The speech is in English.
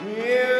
Yeah.